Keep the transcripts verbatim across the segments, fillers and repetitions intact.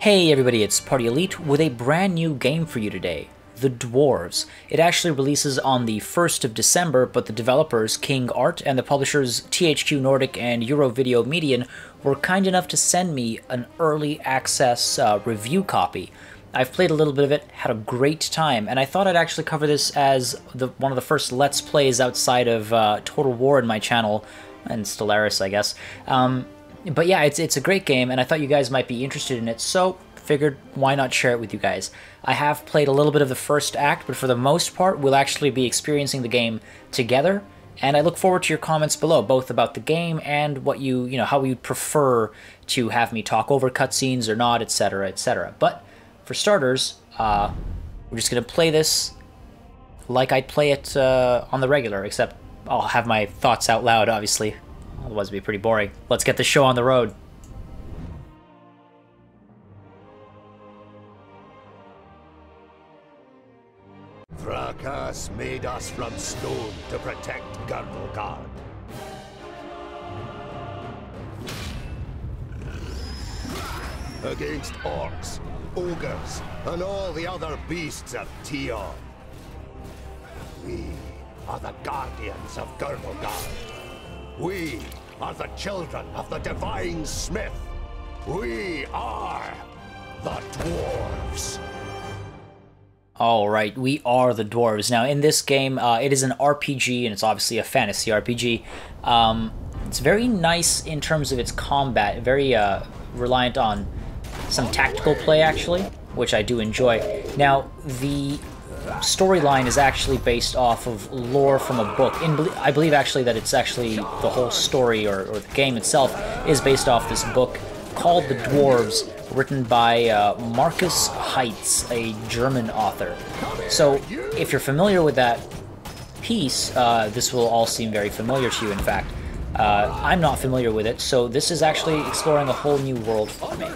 Hey everybody, it's Party Elite with a brand new game for you today, The Dwarves. It actually releases on the first of December, but the developers, King Art, and the publishers T H Q Nordic and Eurovideo Media were kind enough to send me an early access uh, review copy. I've played a little bit of it, had a great time, and I thought I'd actually cover this as the, one of the first Let's Plays outside of uh, Total War in my channel, and Stellaris, I guess. Um, But yeah, it's it's a great game, and I thought you guys might be interested in it, so figured why not share it with you guys. I have played a little bit of the first act, but for the most part, we'll actually be experiencing the game together, and I look forward to your comments below, both about the game and what you, you know, how you'd prefer to have me talk over cutscenes or not, et cetera, et cetera. But for starters, uh, we're just going to play this like I'd play it uh, on the regular, except I'll have my thoughts out loud, obviously. Otherwise it'd be pretty boring. Let's get the show on the road. Fracas made us from stone to protect Girdlegard. Against orcs, ogres, and all the other beasts of Teon. We are the guardians of Girdlegard. We are the children of the Divine Smith. We are the Dwarves. All right, we are the Dwarves. Now, in this game, uh, it is an R P G, and it's obviously a fantasy R P G. Um, it's very nice in terms of its combat, very uh, reliant on some tactical play, actually, which I do enjoy. Now, the storyline is actually based off of lore from a book. In, I believe actually that it's actually the whole story or, or the game itself is based off this book called The Dwarves, written by uh, Marcus Heitz, a German author. So if you're familiar with that piece, uh, this will all seem very familiar to you, in fact. Uh, I'm not familiar with it, so this is actually exploring a whole new world for me.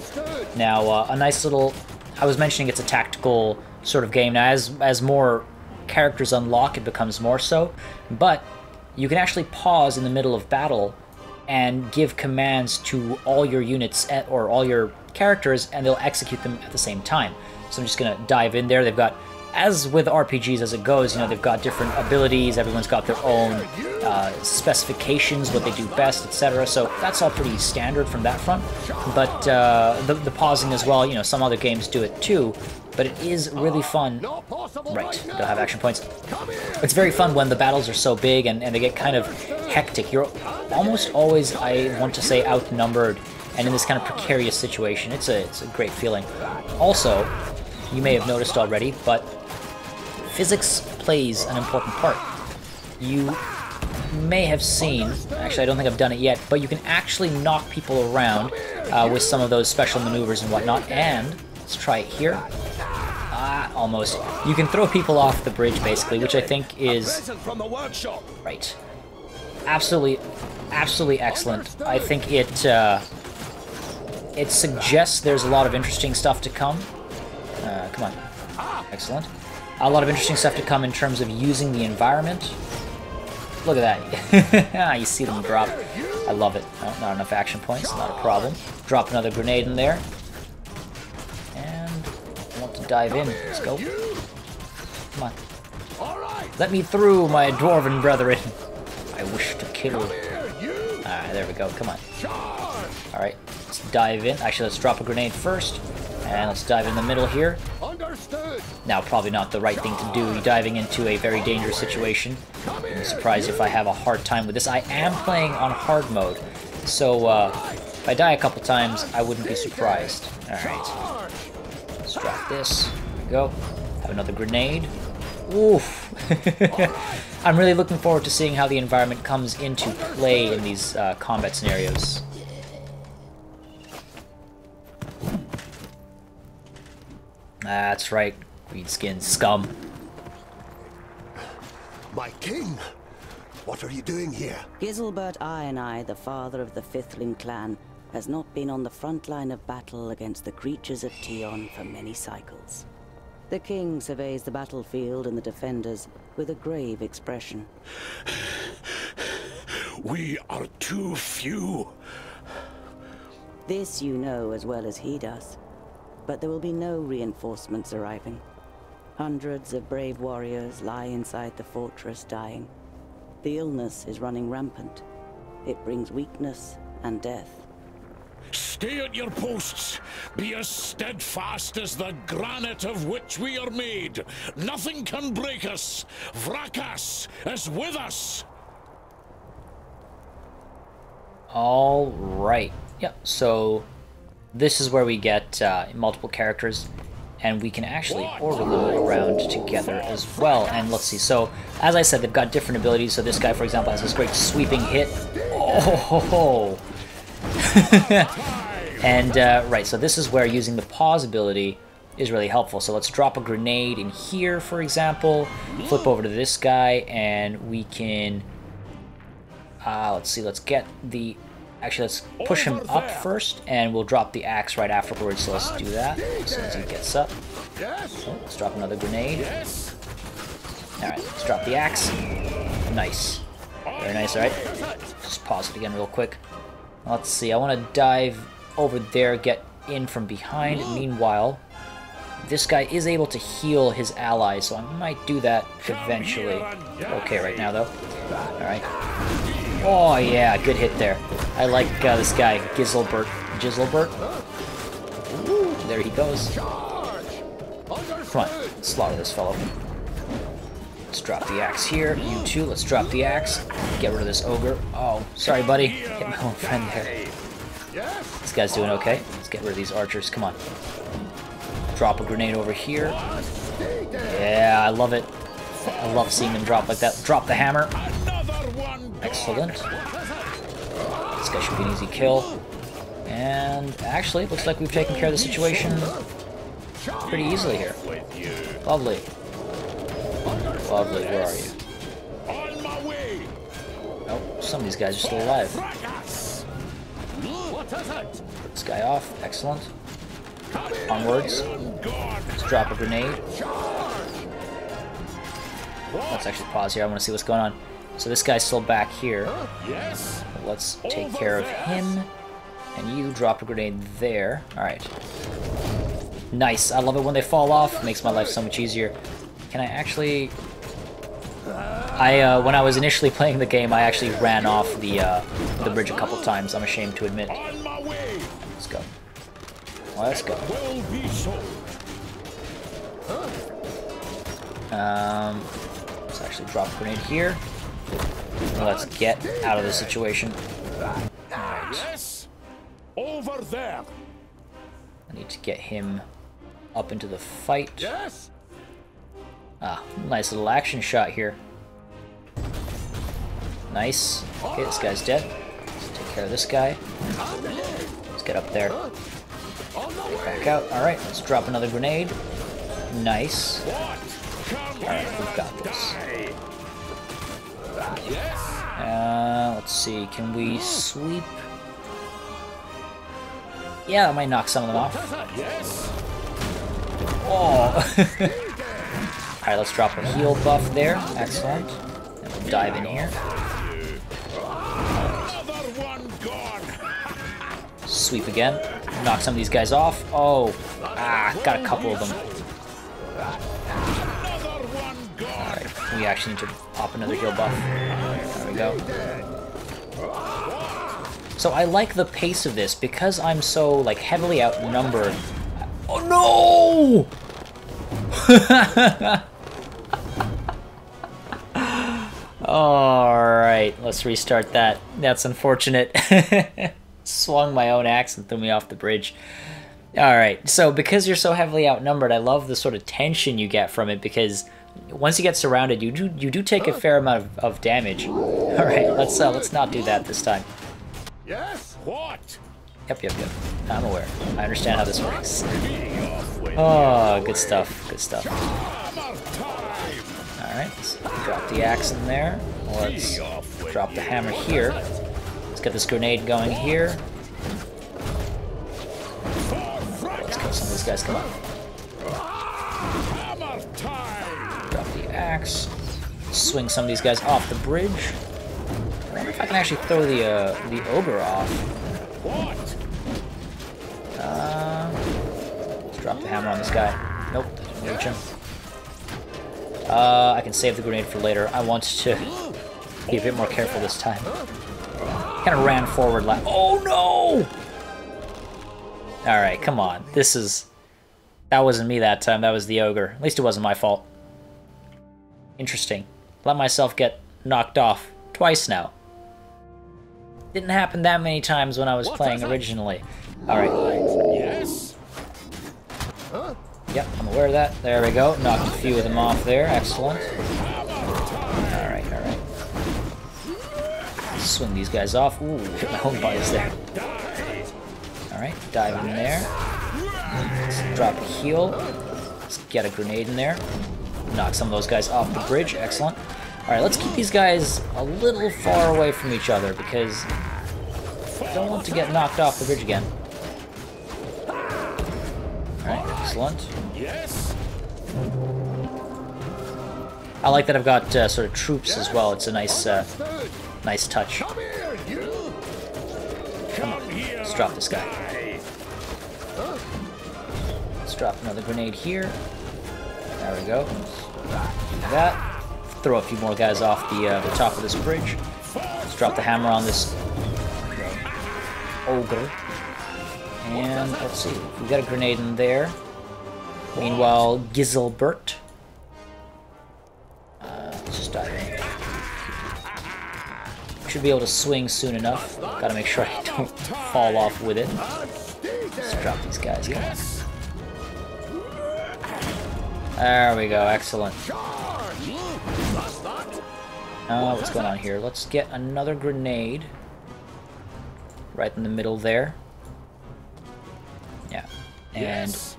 Now, uh, a nice little... I was mentioning it's a tactical sort of game. Now, as as more characters unlock, it becomes more so, but you can actually pause in the middle of battle and give commands to all your units at, or all your characters, and they'll execute them at the same time. So I'm just gonna dive in there. They've got, as with R P Gs as it goes, you know, they've got different abilities, everyone's got their own uh, specifications, what they do best, et cetera. So that's all pretty standard from that front, but uh, the, the pausing as well, you know, some other games do it too, but it is really fun. Right, don't have action points. It's very fun when the battles are so big and, and they get kind of hectic. You're almost always, I want to say, outnumbered and in this kind of precarious situation. It's a, it's a great feeling. Also, you may have noticed already, but physics plays an important part. You may have seen, actually I don't think I've done it yet, but you can actually knock people around uh, with some of those special maneuvers and whatnot, and let's try it here. Ah, almost. You can throw people off the bridge, basically, which I think is... Right. Absolutely, absolutely excellent. I think it, uh, it suggests there's a lot of interesting stuff to come. Uh, come on. Excellent. A lot of interesting stuff to come in terms of using the environment. Look at that. You see them drop. I love it. Oh, not enough action points. Not a problem. Drop another grenade in there. Dive in. Let's go. Come on. Let me through, my dwarven brethren. I wish to kill. Alright, there we go. Come on. Alright, let's dive in. Actually, let's drop a grenade first. And let's dive in the middle here. Now, probably not the right thing to do. You're diving into a very dangerous situation. I'm surprised if I have a hard time with this. I am playing on hard mode. So, uh, if I die a couple times, I wouldn't be surprised. Alright. Drop this. There we go. Have another grenade. Oof. I'm really looking forward to seeing how the environment comes into play in these uh, combat scenarios. That's right, Greedskin scum. My king! What are you doing here? Giselbert Ironeye, the father of the Fifthling clan, has not been on the front line of battle against the creatures of Teon for many cycles. The king surveys the battlefield and the defenders with a grave expression. We are too few. This you know as well as he does. but there will be no reinforcements arriving. Hundreds of brave warriors lie inside the fortress dying. The illness is running rampant. It brings weakness and death. Stay at your posts. Be as steadfast as the granite of which we are made. Nothing can break us. Vrakas is with us. All right. Yep. So this is where we get uh, multiple characters, and we can actually order them around together as well. And let's see. So as I said, they've got different abilities. So this guy, for example, has this great sweeping hit. Oh. Ho, ho. and uh, right, so this is where using the pause ability is really helpful. So let's drop a grenade in here, for example, flip over to this guy, and we can uh, let's see, let's get the actually let's push him up first, and we'll drop the axe right afterwards. So let's do that as soon as he gets up. Oh, let's drop another grenade. Alright, let's drop the axe. Nice, very nice. Alright, just pause it again real quick. Let's see, I want to dive over there, get in from behind. Meanwhile, this guy is able to heal his allies, so I might do that eventually. Okay, right now, though. Alright. Oh, yeah, good hit there. I like uh, this guy, Giselbert. Giselbert? There he goes. Come on, slaughter this fellow. Let's drop the axe here. You too, let's drop the axe. Get rid of this ogre. Oh, sorry, buddy. Hit my own friend there. This guy's doing okay. Let's get rid of these archers. Come on. Drop a grenade over here. Yeah, I love it. I love seeing them drop like that. Drop the hammer. Excellent. This guy should be an easy kill. And actually, it looks like we've taken care of the situation pretty easily here. Lovely. Lovely, where are you? On my way. Oh, some of these guys are still alive. Put this guy off, excellent. Onwards. Let's drop a grenade. Let's actually pause here, I want to see what's going on. So this guy's still back here. Let's take care of him. And you dropped a grenade there. Alright. Nice, I love it when they fall off, it makes my life so much easier. Can I actually... I, uh, when I was initially playing the game, I actually ran off the, uh, the bridge a couple times, I'm ashamed to admit. Let's go. Let's go. Um, let's actually drop a grenade here. Let's get out of this situation. Alright. I need to get him up into the fight. Yes. Ah, nice little action shot here. Nice. Okay, this guy's dead. Let's take care of this guy. Let's get up there. Get back out. Alright, let's drop another grenade. Nice. Alright, we've got this. Uh, let's see, can we sweep? Yeah, that might knock some of them off. Oh! Alright, let's drop a heal buff there. Excellent. And we'll dive in here. Sweep again. Knock some of these guys off. Oh, ah, got a couple of them. Alright, we actually need to pop another heal buff. There we go. So I like the pace of this because I'm so like heavily outnumbered. Oh no! Alright, let's restart that. That's unfortunate. Swung my own axe and threw me off the bridge. Alright, so because you're so heavily outnumbered, I love the sort of tension you get from it, because once you get surrounded, you do you do take a fair amount of, of damage. Alright, let's uh, let's not do that this time. Yes, what? Yep, yep, yep. I'm aware. I understand how this works. Oh, good stuff, good stuff. Alright, let's drop the axe in there. Let's drop the hammer here. Let's get this grenade going here. Let's kill some of these guys, come on. Drop the axe. Swing some of these guys off the bridge. I wonder if I can actually throw the, uh, the ogre off. Uh, Drop the hammer on this guy. Nope, that didn't reach him. Uh, I can save the grenade for later. I want to be a bit more careful this time. Kind of ran forward like, oh no! Alright, come on. This is... That wasn't me that time, that was the ogre. At least it wasn't my fault. Interesting. Let myself get knocked off twice now. Didn't happen that many times when I was what playing was originally. Alright. Yes. Huh? Yep, I'm aware of that. There we go. Knocked a few of them off there. Excellent. Alright, alright. Swing these guys off. Ooh, hit my own bodies there. Alright, dive in there. Let's drop a heal. Let's get a grenade in there. Knock some of those guys off the bridge. Excellent. Alright, let's keep these guys a little far away from each other because I don't want to get knocked off the bridge again. Alright, excellent. Yes. I like that I've got uh, sort of troops as well. It's a nice, uh, nice touch. Come on, let's drop this guy. Let's drop another grenade here. There we go. Like that. Throw a few more guys off the uh, the top of this bridge. Let's drop the hammer on this ogre. And let's see, we got a grenade in there. Meanwhile, Giselbert. Uh, let's just dive in. Should be able to swing soon enough. Gotta make sure I don't fall off with it. Let's drop these guys. Come on. There we go. Excellent. Uh, what's going on here? Let's get another grenade. Right in the middle there. Yeah. And yes.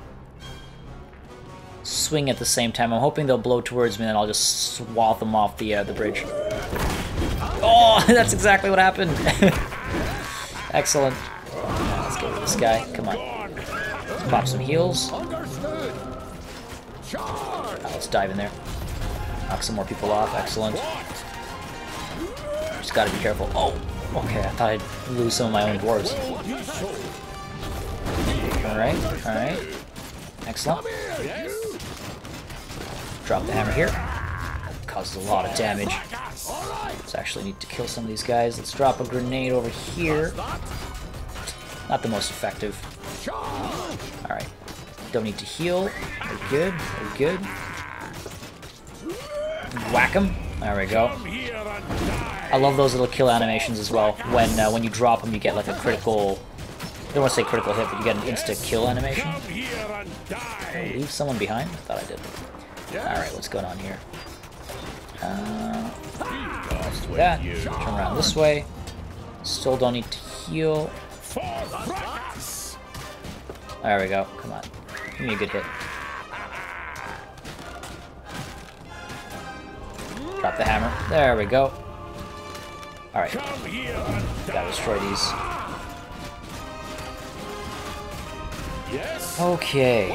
Swing at the same time. I'm hoping they'll blow towards me and I'll just swath them off the, uh, the bridge. Oh, that's exactly what happened. Excellent. Right, let's go with this guy. Come on. Let's pop some heals. Right, let's dive in there. Knock some more people off. Excellent. Just gotta be careful. Oh, okay. I thought I'd lose some of my own dwarves. Alright, alright. Excellent. Drop the hammer here. Causes a lot of damage. Let's actually need to kill some of these guys. Let's drop a grenade over here. Not the most effective. Alright. Don't need to heal. We're good. We're good. Whack him. There we go. I love those little kill animations as well. When uh, when you drop them, you get like a critical... I don't want to say critical hit, but you get an insta-kill animation. Did I leave someone behind? I thought I did. Alright, what's going on here? Uh, let's do that. Turn around this way. Still don't need to heal. There we go. Come on. Give me a good hit. Drop the hammer. There we go. Alright. Gotta destroy these. Okay.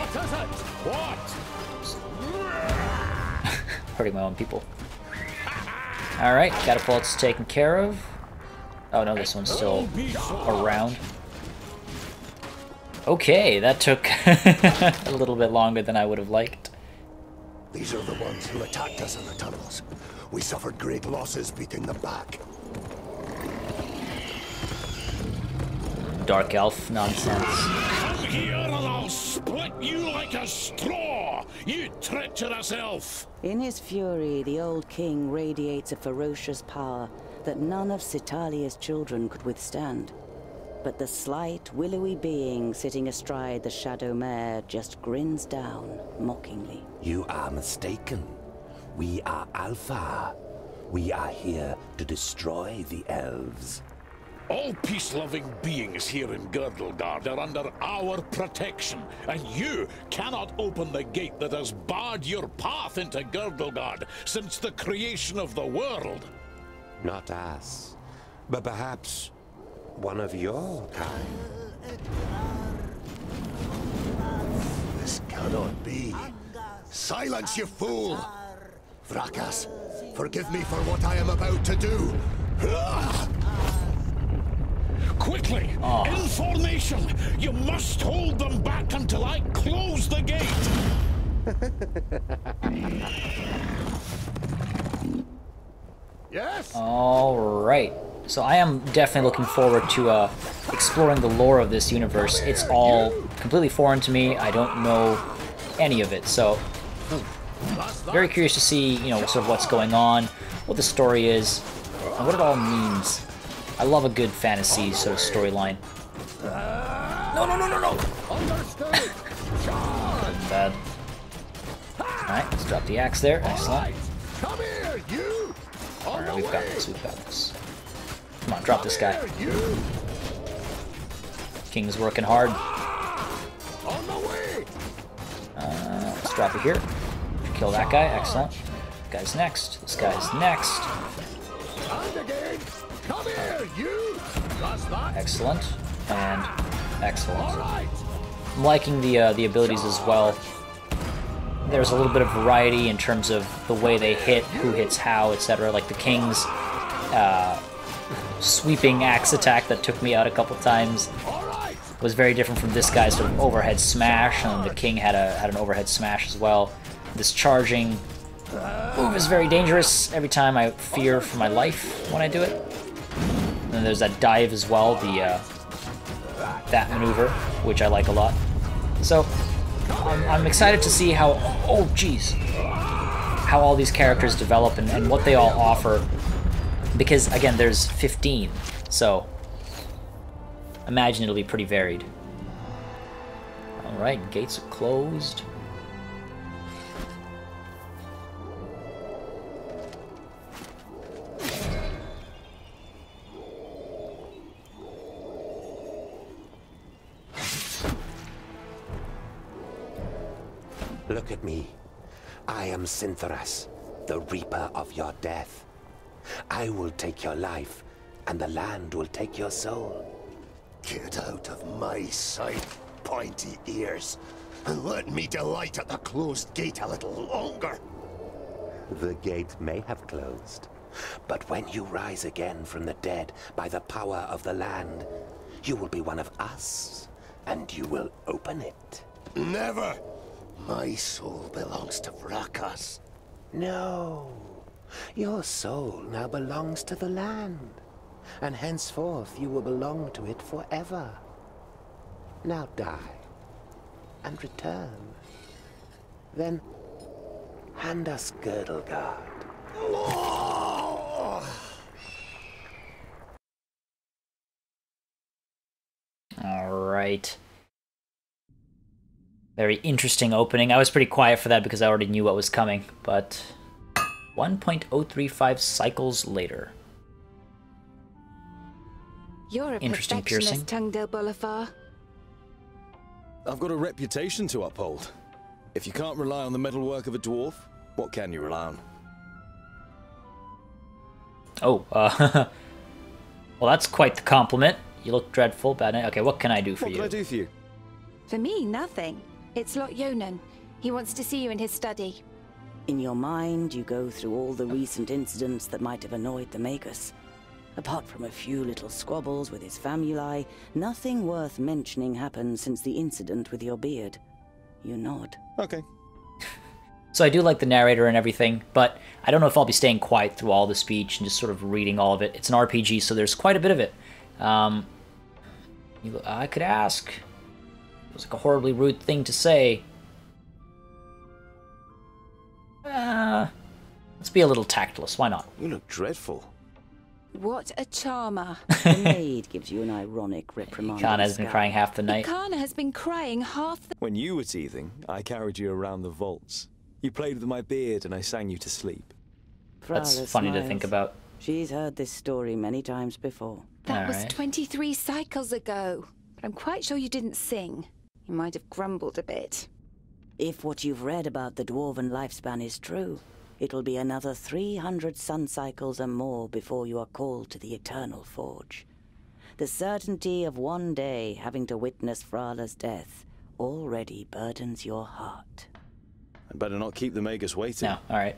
Hurting my own people. Alright, catapult's taken care of. Oh no, this one's still around. Okay, that took a little bit longer than I would have liked. These are the ones who attacked us in the tunnels. We suffered great losses beating them back. Dark elf nonsense. Come here and I'll split you like a straw, you treacherous elf! In his fury, the old king radiates a ferocious power that none of Citalia's children could withstand. But the slight, willowy being sitting astride the Shadow Mare just grins down mockingly. You are mistaken. We are Alpha. We are here to destroy the elves. All peace-loving beings here in Girdlegard are under our protection, and you cannot open the gate that has barred your path into Girdlegard since the creation of the world. Not us, but perhaps one of your kind. This cannot be. Silence, you fool! Vrakas, forgive me for what I am about to do. Quickly! Oh. In formation! You must hold them back until I close the gate! Yes! Alright. So I am definitely looking forward to uh, exploring the lore of this universe. It's all completely foreign to me. I don't know any of it, so very curious to see, you know, sort of what's going on, what the story is, and what it all means. I love a good fantasy sort of storyline. No, no, no, no, no! Bad. Alright, let's drop the axe there. Excellent. Alright, we've got this, we've got this. Come on, drop this guy. King's working hard. Uh, let's drop it here. Kill that guy. Excellent. This guy's next. This guy's next. Excellent. And excellent. I'm liking the uh, the abilities as well. There's a little bit of variety in terms of the way they hit, who hits how, et cetera. Like the King's Uh, sweeping axe attack that took me out a couple times was very different from this guy's sort of overhead smash, and the King had a had an overhead smash as well. This charging move is very dangerous. Every time I fear for my life when I do it. And then there's that dive as well, the uh, that maneuver, which I like a lot. So I'm, I'm excited to see how oh jeez how all these characters develop and, and what they all offer. Because, again, there's fifteen, so imagine it'll be pretty varied. Alright, gates are closed. Look at me. I am Syntheras, the Reaper of your death. I will take your life, and the land will take your soul. Get out of my sight, pointy ears, and let me delight at the closed gate a little longer. The gate may have closed, but when you rise again from the dead by the power of the land, you will be one of us, and you will open it. Never! My soul belongs to Vrakas. No. Your soul now belongs to the land, and henceforth you will belong to it forever. Now die, and return. Then hand us Girdlegard. All right. Very interesting opening. I was pretty quiet for that because I already knew what was coming, but one point oh three five cycles later. You're a interesting piercing. I've got a reputation to uphold. If you can't rely on the metalwork of a dwarf, what can you rely on? Oh, uh, well, that's quite the compliment. You look dreadful, bad night. Okay, what can I do for you? What can I do for you? For me, nothing. It's Lot Yonan. He wants to see you in his study. In your mind, you go through all the recent incidents that might have annoyed the Magus. Apart from a few little squabbles with his famulae, nothing worth mentioning happened since the incident with your beard. You nod. Okay. So I do like the narrator and everything, but I don't know if I'll be staying quiet through all the speech and just sort of reading all of it. It's an R P G, so there's quite a bit of it. Um, you, I could ask. It was like a horribly rude thing to say. Uh, let's be a little tactless, why not? You look dreadful. What a charmer. The maid gives you an ironic reprimand. Karna has been crying half the night. Karna has been crying half the... When you were teething, I carried you around the vaults. You played with my beard and I sang you to sleep. That's funny to think about. She's heard this story many times before. That was twenty-three cycles ago. But I'm quite sure you didn't sing. You might have grumbled a bit. If what you've read about the dwarven lifespan is true, it'll be another three hundred sun cycles and more before you are called to the Eternal Forge. The certainty of one day having to witness Frala's death already burdens your heart. I better not keep the Magus waiting. No, all right.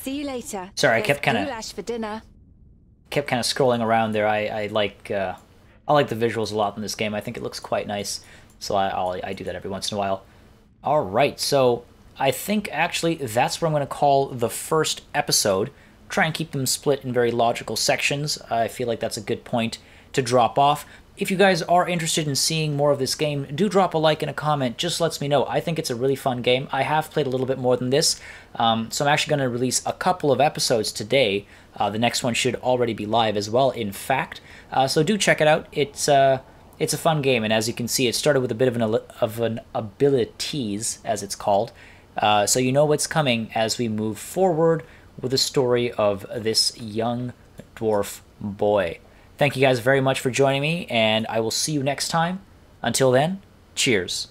See you later. Sorry, There's I kept kind of... goulash for dinner. Kept kind of scrolling around there. I, I like... Uh, I like the visuals a lot in this game. I think it looks quite nice, so I, I'll, I do that every once in a while. All right, so I think actually that's what I'm going to call the first episode. Try and keep them split in very logical sections. I feel like that's a good point to drop off. If you guys are interested in seeing more of this game, do drop a like and a comment. Just lets me know. I think it's a really fun game. I have played a little bit more than this, um, so I'm actually going to release a couple of episodes today. Uh, the next one should already be live as well, in fact. Uh, so do check it out. It's uh, it's a fun game, and as you can see, it started with a bit of an of an abilities, as it's called. Uh, so you know what's coming as we move forward with the story of this young dwarf boy. Thank you guys very much for joining me, and I will see you next time. Until then, cheers.